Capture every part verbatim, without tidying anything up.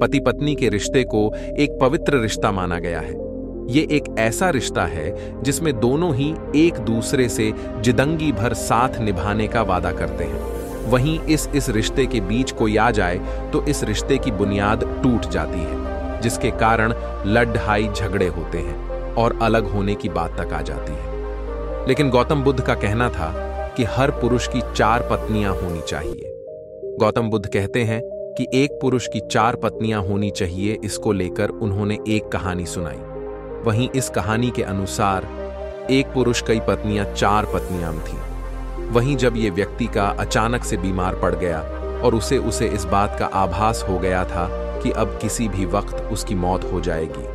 पति पत्नी के रिश्ते को एक पवित्र रिश्ता माना गया है। ये एक ऐसा रिश्ता है जिसमें दोनों ही एक दूसरे से जिदंगी भर साथ निभाने का वादा करते हैं। वहीं इस इस रिश्ते के बीच कोई आ जाए तो इस रिश्ते की बुनियाद टूट जाती है, जिसके कारण लड़ाई झगड़े होते हैं और अलग होने की बात तक आ जाती है। लेकिन गौतम बुद्ध का कहना था कि हर पुरुष की चार पत्नियां होनी चाहिए। गौतम बुद्ध कहते हैं कि एक पुरुष की चार पत्नियां होनी चाहिए, इसको लेकर उन्होंने एक कहानी सुनाई। वहीं इस कहानी के अनुसार एक पुरुष कई पत्नियां चार पत्नियां थीं। वहीं जब ये व्यक्ति का अचानक से बीमार पड़ गया और उसे उसे इस बात का आभास हो गया था कि अब किसी भी वक्त उसकी मौत हो जाएगी,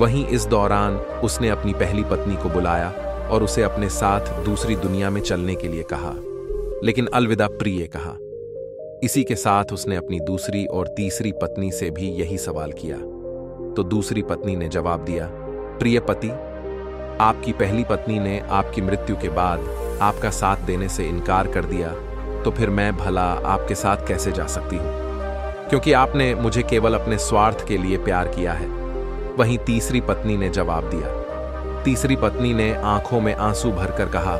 वहीं इस दौरान उसने अपनी पहली पत्नी को बुलाया और उसे अपने साथ दूसरी दुनिया में चलने के लिए कहा, लेकिन अलविदा प्रिय कहा। इसी के साथ उसने अपनी दूसरी और तीसरी पत्नी से भी यही सवाल किया, तो दूसरी पत्नी ने जवाब दिया, प्रिय पति, आपकी पहली पत्नी ने आपकी मृत्यु के बाद आपका साथ देने से इनकार कर दिया, तो फिर मैं भला आपके साथ कैसे जा सकती हूँ, क्योंकि आपने मुझे केवल अपने स्वार्थ के लिए प्यार किया है। वहीं तीसरी पत्नी ने जवाब दिया। तीसरी पत्नी ने आंखों में आंसू भरकर कहा,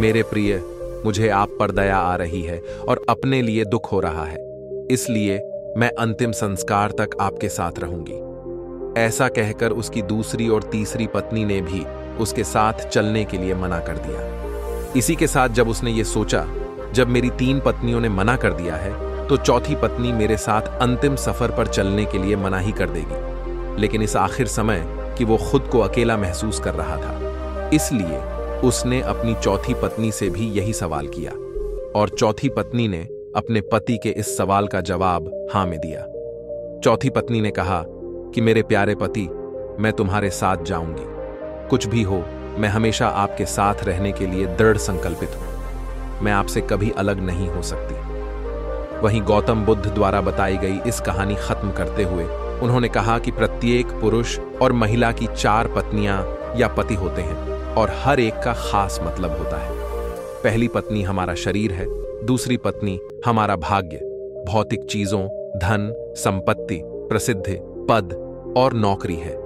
मेरे प्रिय, मुझे आप पर दया आ रही है और अपने लिए दुख हो रहा है, इसलिए मैं अंतिम संस्कार तक आपके साथ रहूंगी। ऐसा कहकर उसकी दूसरी और तीसरी पत्नी ने भी उसके साथ चलने के लिए मना कर दिया। इसी के साथ जब उसने ये सोचा, जब मेरी तीन पत्नियों ने मना कर दिया है तो चौथी पत्नी मेरे साथ अंतिम सफर पर चलने के लिए मना ही कर देगी। लेकिन इस आखिर समय कि वो खुद को अकेला महसूस कर रहा था, इसलिए उसने अपनी चौथी पत्नी से भी यही सवाल किया और चौथी पत्नी ने अपने पति के इस सवाल का जवाब हाँ में दिया। चौथी पत्नी ने कहा कि मेरे प्यारे पति, मैं तुम्हारे साथ जाऊंगी, कुछ भी हो मैं हमेशा आपके साथ रहने के लिए दृढ़ संकल्पित हूं, मैं आपसे कभी अलग नहीं हो सकती। वहीं गौतम बुद्ध द्वारा बताई गई इस कहानी खत्म करते हुए उन्होंने कहा कि प्रत्येक पुरुष और महिला की चार पत्नियां या पति होते हैं और हर एक का खास मतलब होता है। पहली पत्नी हमारा शरीर है, दूसरी पत्नी हमारा भाग्य, भौतिक चीजों, धन, संपत्ति, प्रसिद्धि, पद और नौकरी है।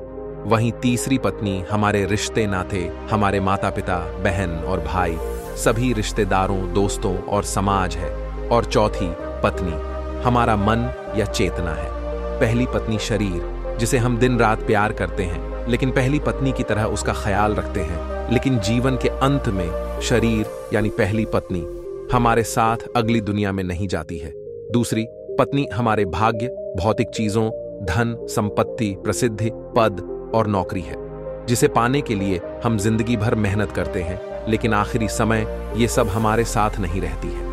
वहीं तीसरी पत्नी हमारे रिश्ते नाते, हमारे माता पिता, बहन और भाई, सभी रिश्तेदारों, दोस्तों और समाज है। और चौथी पत्नी हमारा मन या चेतना है। पहली पत्नी शरीर, जिसे हम दिन रात प्यार करते हैं, लेकिन पहली पत्नी की तरह उसका ख्याल रखते हैं, लेकिन जीवन के अंत में शरीर यानी पहली पत्नी हमारे साथ अगली दुनिया में नहीं जाती है। दूसरी पत्नी हमारे भाग्य, भौतिक चीजों, धन, संपत्ति, प्रसिद्धि, पद और नौकरी है, जिसे पाने के लिए हम जिंदगी भर मेहनत करते हैं, लेकिन आखिरी समय ये सब हमारे साथ नहीं रहती है।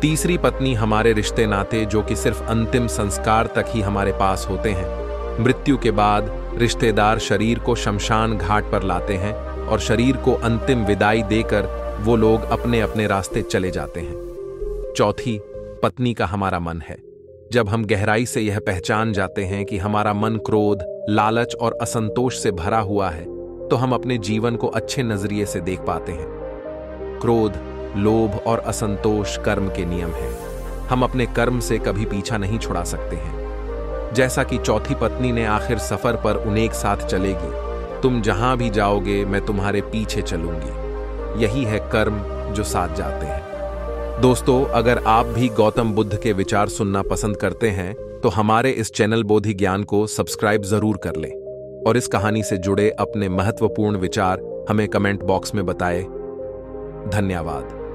तीसरी पत्नी हमारे रिश्ते नाते, जो कि सिर्फ अंतिम संस्कार तक ही हमारे पास होते हैं। मृत्यु के बाद रिश्तेदार शरीर को शमशान घाट पर लाते हैं और शरीर को अंतिम विदाई देकर वो लोग अपने अपने रास्ते चले जाते हैं। चौथी पत्नी का हमारा मन है। जब हम गहराई से यह पहचान जाते हैं कि हमारा मन क्रोध, लालच और असंतोष से भरा हुआ है, तो हम अपने जीवन को अच्छे नजरिए से देख पाते हैं। क्रोध, लोभ और असंतोष कर्म के नियम हैं। हम अपने कर्म से कभी पीछा नहीं छुड़ा सकते हैं। जैसा कि चौथी पत्नी ने आखिर सफर पर उन्हें एक साथ चलेगी, तुम जहां भी जाओगे मैं तुम्हारे पीछे चलूंगी, यही है कर्म जो साथ जाते हैं। दोस्तों, अगर आप भी गौतम बुद्ध के विचार सुनना पसंद करते हैं तो हमारे इस चैनल बोधि ज्ञान को सब्सक्राइब जरूर कर लें और इस कहानी से जुड़े अपने महत्वपूर्ण विचार हमें कमेंट बॉक्स में बताएं। धन्यवाद।